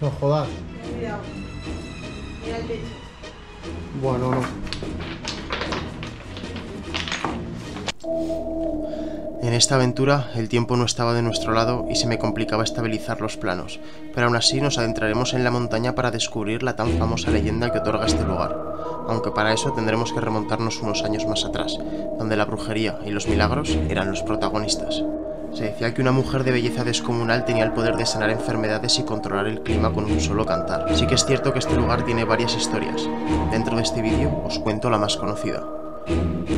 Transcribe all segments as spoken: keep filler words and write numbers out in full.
No jodas. Mira, mira el techo. Bueno, no. En esta aventura el tiempo no estaba de nuestro lado y se me complicaba estabilizar los planos, pero aún así nos adentraremos en la montaña para descubrir la tan famosa leyenda que otorga este lugar. Aunque para eso tendremos que remontarnos unos años más atrás, donde la brujería y los milagros eran los protagonistas. Se decía que una mujer de belleza descomunal tenía el poder de sanar enfermedades y controlar el clima con un solo cantar. Sí que es cierto que este lugar tiene varias historias. Dentro de este vídeo os cuento la más conocida.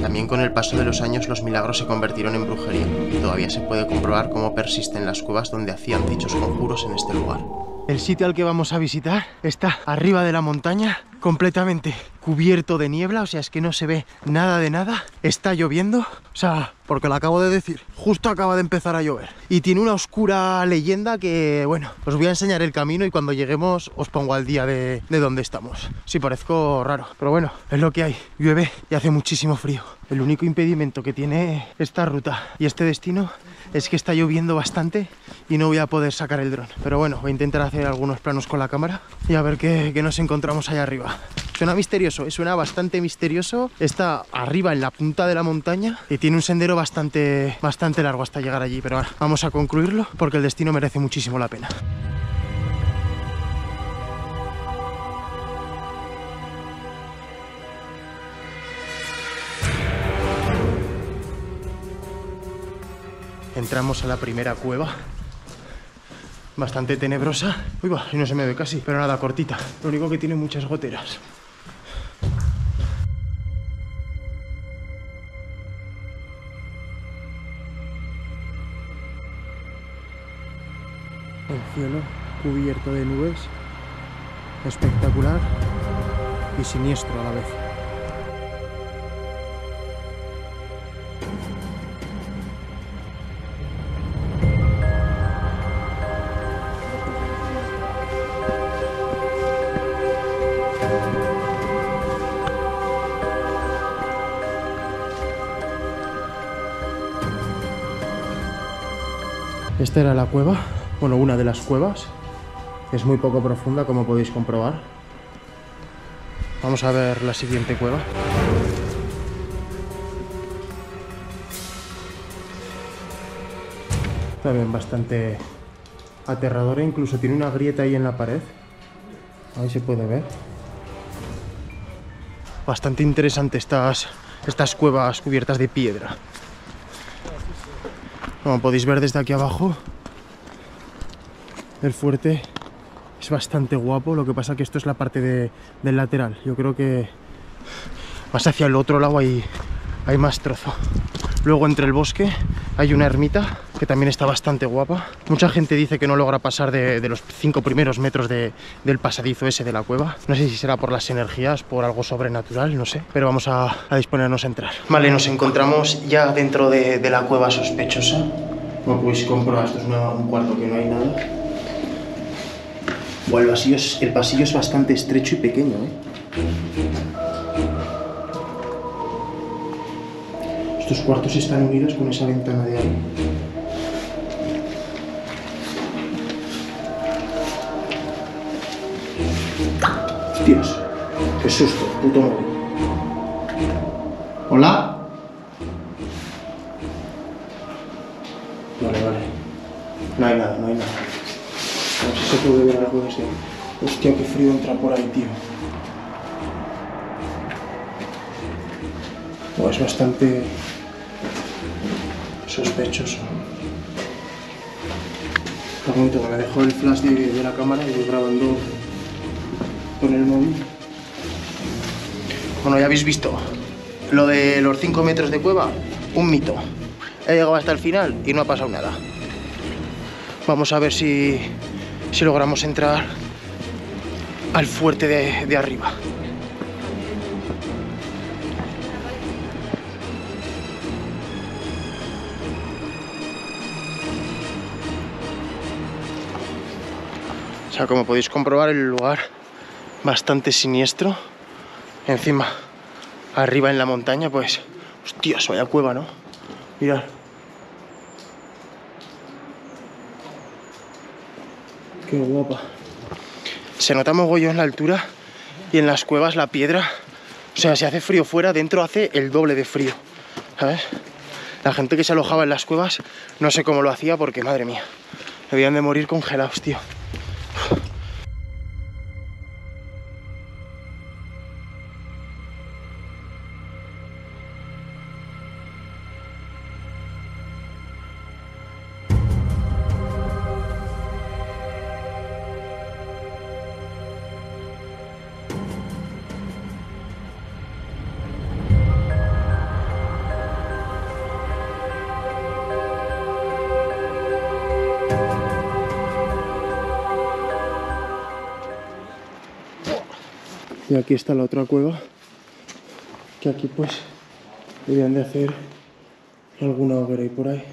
También con el paso de los años los milagros se convirtieron en brujería, y todavía se puede comprobar cómo persisten las cuevas donde hacían dichos conjuros en este lugar. El sitio al que vamos a visitar está arriba de la montaña, completamente cubierto de niebla, o sea, es que no se ve nada de nada. Está lloviendo, o sea, porque lo acabo de decir, justo acaba de empezar a llover. Y tiene una oscura leyenda que, bueno, os voy a enseñar el camino y cuando lleguemos os pongo al día de, de dónde estamos. Sí, parezco raro, pero bueno, es lo que hay. Llueve y hace muchísimo frío. El único impedimento que tiene esta ruta y este destino es que está lloviendo bastante y no voy a poder sacar el dron. Pero bueno, voy a intentar hacer algunos planos con la cámara y a ver qué, qué nos encontramos allá arriba. Suena misterioso, suena bastante misterioso. Está arriba en la punta de la montaña y tiene un sendero bastante, bastante largo hasta llegar allí. Pero bueno, vamos a concluirlo porque el destino merece muchísimo la pena. Entramos a la primera cueva, bastante tenebrosa. Uy, va, y no se me ve casi, pero nada, cortita. Lo único que tiene muchas goteras. El cielo cubierto de nubes, espectacular y siniestro a la vez. Esta era la cueva, bueno, una de las cuevas. Es muy poco profunda, como podéis comprobar. Vamos a ver la siguiente cueva. También bastante aterradora, incluso tiene una grieta ahí en la pared. Ahí se puede ver. Bastante interesante estas, estas cuevas cubiertas de piedra. Como podéis ver desde aquí abajo, el fuerte es bastante guapo, lo que pasa que esto es la parte de, del lateral. Yo creo que más hacia el otro lado hay, hay más trozo. Luego entre el bosque hay una ermita que también está bastante guapa. Mucha gente dice que no logra pasar de, de los cinco primeros metros de, del pasadizo ese de la cueva. No sé si será por las energías, por algo sobrenatural, no sé. Pero vamos a, a disponernos a entrar. Vale, nos encontramos ya dentro de, de la cueva sospechosa. Como podéis comprobar, esto es una, un cuarto que no hay nada. Bueno, el pasillo es, el pasillo es bastante estrecho y pequeño, ¿eh? Estos cuartos están unidos con esa ventana de ahí. Dios, qué susto, puto móvil. ¿Hola? Vale, vale. No hay nada, no hay nada. No sé si se puede ver algo de ese. Hostia, qué frío entra por ahí, tío. Bueno, es bastante sospechoso. Un momento, me dejó el flash de, de la cámara y voy grabando con el móvil. Bueno, ya habéis visto lo de los cinco metros de cueva, un mito. He llegado hasta el final y no ha pasado nada. Vamos a ver si, si logramos entrar al fuerte de, de arriba. O sea, como podéis comprobar, el lugar bastante siniestro. Encima, arriba en la montaña, pues... hostias, vaya cueva, ¿no? Mirad. Qué guapa. se nota mogollón la altura y en las cuevas la piedra. O sea, si hace frío fuera, dentro hace el doble de frío, ¿sabes? La gente que se alojaba en las cuevas, no sé cómo lo hacía porque, madre mía, debían de morir congelados, tío. Y aquí está la otra cueva, que aquí pues debían de hacer alguna hoguera y por ahí.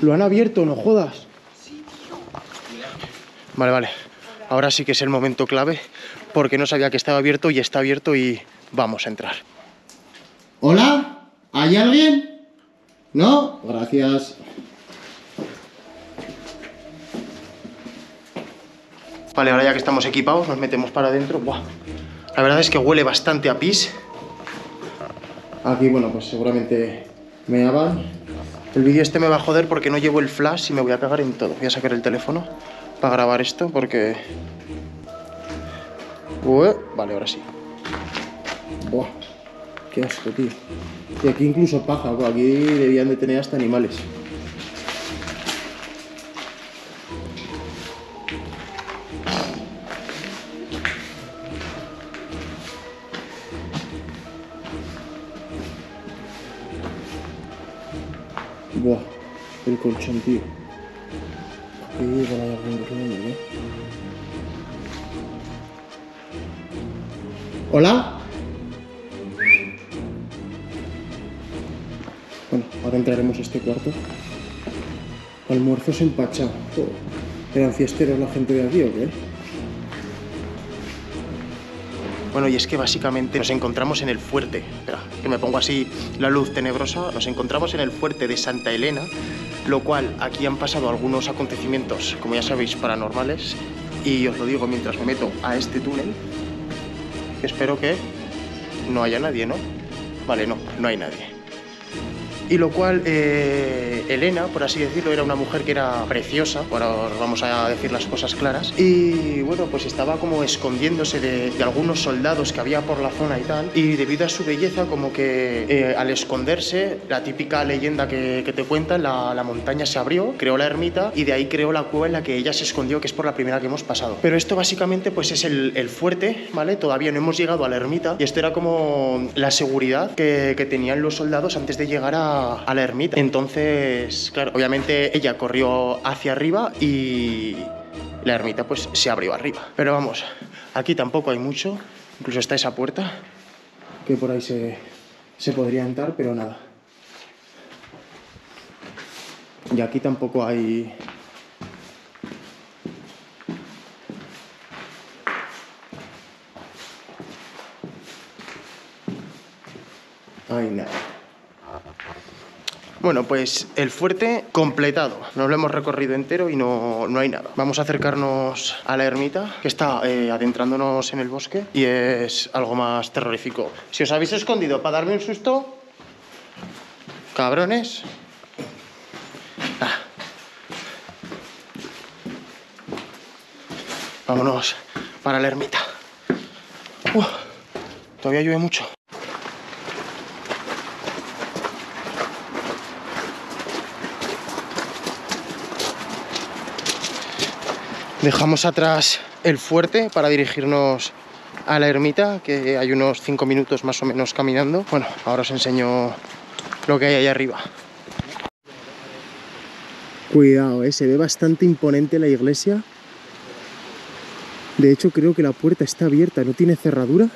¡Lo han abierto, no jodas! Sí, tío. Vale, vale. Ahora sí que es el momento clave, porque no sabía que estaba abierto y está abierto y vamos a entrar. ¿Hola? ¿Hay alguien? ¿No? Gracias. Vale, ahora ya que estamos equipados, nos metemos para adentro. ¡Buah! La verdad es que huele bastante a pis. Aquí, bueno, pues seguramente me meaban. El vídeo este me va a joder porque no llevo el flash y me voy a cagar en todo. Voy a sacar el teléfono para grabar esto porque... Ué, vale, ahora sí. Buah, qué asco, tío. Y aquí incluso paja, buah, aquí debían de tener hasta animales. Buah, el colchón, tío. Ahí van a dar un ruido, ¿eh? ¿Hola? Bueno, ahora entraremos a este cuarto. Almuerzos empachados. ¿Eran fiesteros la gente de aquí o qué? Bueno, y es que básicamente nos encontramos en el fuerte, espera, que me pongo así la luz tenebrosa, nos encontramos en el fuerte de Santa Elena, lo cual aquí han pasado algunos acontecimientos, como ya sabéis, paranormales, y os lo digo mientras me meto a este túnel, espero que no haya nadie, ¿no? Vale, no, no hay nadie. Y lo cual, eh, Elena, por así decirlo, era una mujer que era preciosa, ahora vamos a decir las cosas claras, y bueno, pues estaba como escondiéndose de, de algunos soldados que había por la zona y tal, y debido a su belleza, como que eh, al esconderse, la típica leyenda que, que te cuentan, la, la montaña se abrió, creó la ermita, y de ahí creó la cueva en la que ella se escondió, que es por la primera que hemos pasado. Pero esto básicamente pues es el, el fuerte, ¿vale? Todavía no hemos llegado a la ermita, y esto era como la seguridad que, que tenían los soldados antes de llegar a a la ermita. Entonces, claro, obviamente ella corrió hacia arriba y la ermita pues se abrió arriba. Pero vamos, aquí tampoco hay mucho, incluso está esa puerta que por ahí se, se podría entrar, pero nada. Y aquí tampoco hay... Ay, nada. Bueno, pues el fuerte completado. Nos lo hemos recorrido entero y no, no hay nada. Vamos a acercarnos a la ermita, que está eh, adentrándonos en el bosque y es algo más terrorífico. Si os habéis escondido para darme un susto, cabrones. Ah. Vámonos para la ermita. Uf, todavía llueve mucho. Dejamos atrás el fuerte para dirigirnos a la ermita, que hay unos cinco minutos más o menos caminando. Bueno, ahora os enseño lo que hay ahí arriba. Cuidado, ¿eh? Se ve bastante imponente la iglesia. De hecho, creo que la puerta está abierta, no tiene cerradura.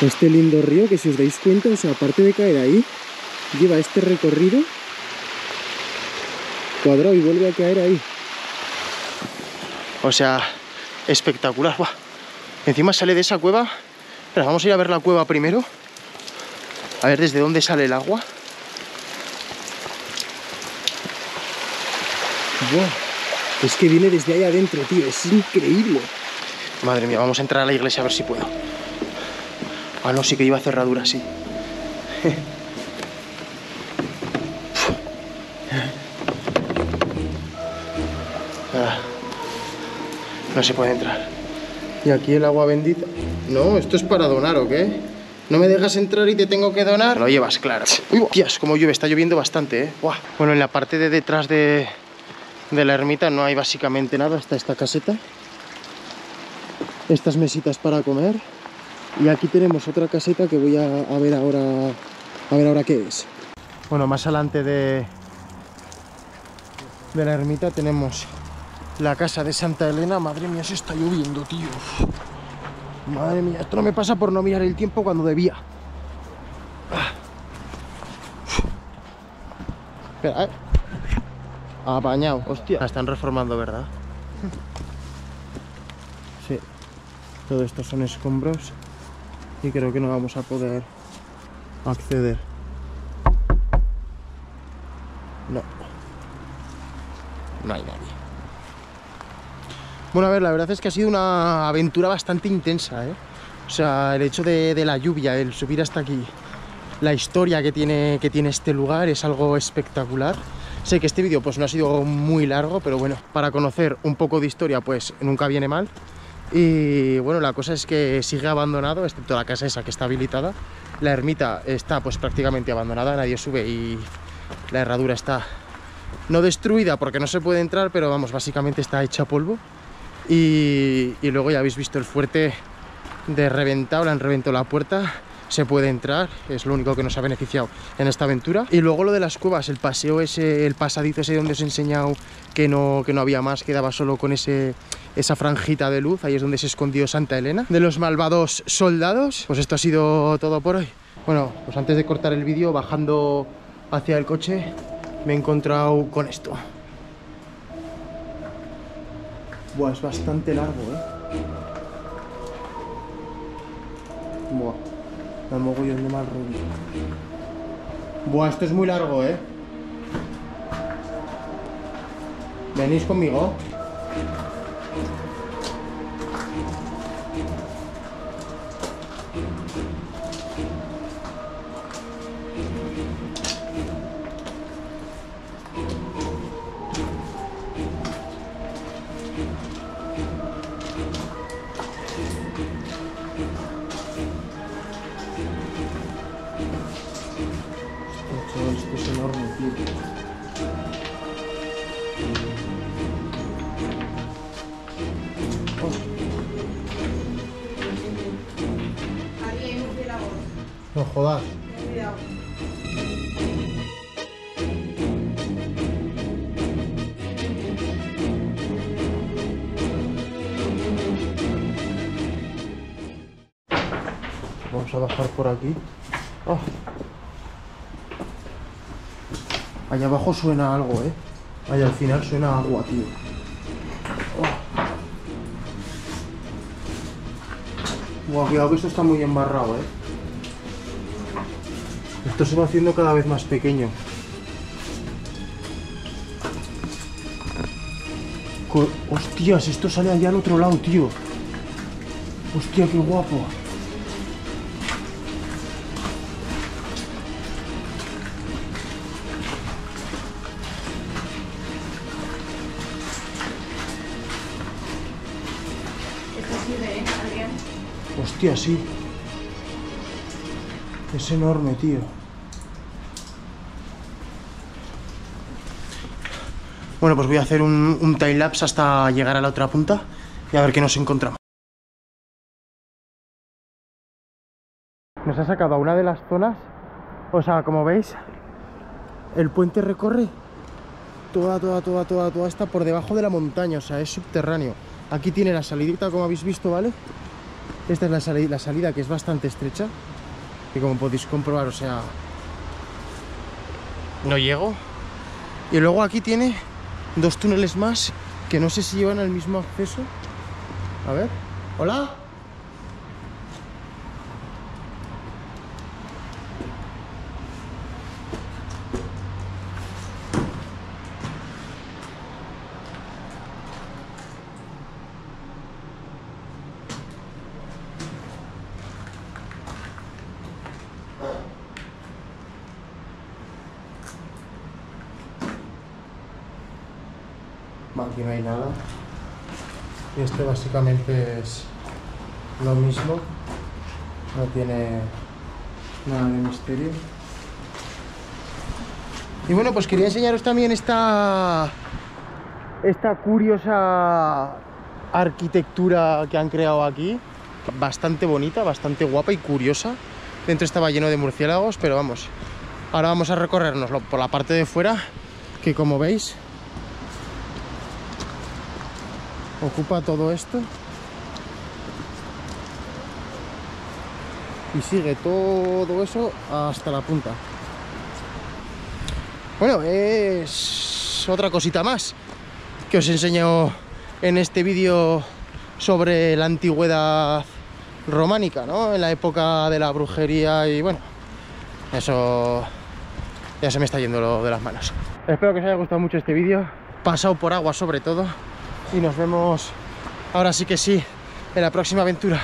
Este lindo río, que si os dais cuenta, o sea, aparte de caer ahí, lleva este recorrido cuadrado y vuelve a caer ahí. O sea, espectacular. Buah. Encima sale de esa cueva. Pero vamos a ir a ver la cueva primero. A ver desde dónde sale el agua. Wow. Es que viene desde ahí adentro, tío. Es increíble. Madre mía, vamos a entrar a la iglesia a ver si puedo. Ah, no, sí que iba a cerradura, sí. No se puede entrar. Y aquí el agua bendita. No, esto es para donar, ¿o qué? ¿No me dejas entrar y te tengo que donar? Lo llevas, claro. Uy, hostias, como llueve, está lloviendo bastante, ¿eh? Buah. Bueno, en la parte de detrás de, de la ermita no hay básicamente nada. Está esta caseta. Estas mesitas para comer. Y aquí tenemos otra caseta que voy a, a ver ahora. A ver ahora qué es. Bueno, más adelante de, de la ermita tenemos la casa de Santa Elena. Madre mía, se está lloviendo, tío. Madre mía, esto no me pasa por no mirar el tiempo cuando debía. Ah. Espera, eh. Apañado, hostia. La están reformando, ¿verdad? Sí. Todo esto son escombros. Y creo que no vamos a poder acceder. No. No hay nadie. Bueno, a ver, la verdad es que ha sido una aventura bastante intensa, ¿eh? O sea, el hecho de, de la lluvia, el subir hasta aquí, la historia que tiene, que tiene este lugar es algo espectacular. Sé que este vídeo pues no ha sido muy largo, pero bueno, para conocer un poco de historia pues nunca viene mal. Y bueno, la cosa es que sigue abandonado, excepto la casa esa que está habilitada. La ermita está pues prácticamente abandonada, nadie sube y la herradura está no destruida porque no se puede entrar, pero vamos, básicamente está hecha polvo. Y, y luego ya habéis visto el fuerte de reventado, le han reventado la puerta, se puede entrar, es lo único que nos ha beneficiado en esta aventura. Y luego lo de las cuevas, el paseo ese, el pasadizo ese donde os he enseñado que no, que no había más, quedaba solo con ese, esa franjita de luz, ahí es donde se escondió Santa Elena de los malvados soldados. Pues esto ha sido todo por hoy. Bueno, pues antes de cortar el vídeo, bajando hacia el coche, me he encontrado con esto. Buah, es bastante largo, ¿eh? Buah, da mogollón de mal rollo. Buah, esto es muy largo, ¿eh? ¿Venís conmigo? No jodas. Cuidado. Vamos a bajar por aquí. Oh. Allá abajo suena algo, ¿eh? Allá al final suena agua, tío. Oh. Buah, cuidado que esto está muy embarrado, ¿eh? Esto se va haciendo cada vez más pequeño. Co- Hostias, esto sale allá al otro lado, tío. Hostia, qué guapo. Esto sirve, ¿eh, Adrián? Hostia, sí. Es enorme, tío. Bueno, pues voy a hacer un, un time lapse hasta llegar a la otra punta y a ver qué nos encontramos. Nos ha sacado a una de las zonas, o sea, como veis, el puente recorre toda, toda, toda, toda, toda esta por debajo de la montaña, o sea, es subterráneo. Aquí tiene la salidita, como habéis visto, ¿vale? Esta es la salida, la salida que es bastante estrecha. Y como podéis comprobar, o sea, no llego. Y luego aquí tiene dos túneles más que no sé si llevan al mismo acceso. A ver, ¿hola? Aquí no hay nada. Y este básicamente es lo mismo. No tiene nada de misterio. Y bueno, pues quería enseñaros también esta, esta curiosa arquitectura que han creado aquí. Bastante bonita, bastante guapa y curiosa. Dentro estaba lleno de murciélagos, pero vamos, ahora vamos a recorrernos por la parte de fuera, que como veis ocupa todo esto y sigue todo eso hasta la punta. Bueno, es otra cosita más que os enseño en este vídeo sobre la antigüedad románica, ¿no? En la época de la brujería y bueno, eso ya se me está yendo lo de las manos. Espero que os haya gustado mucho este vídeo, pasado por agua sobre todo, y nos vemos ahora sí que sí en la próxima aventura.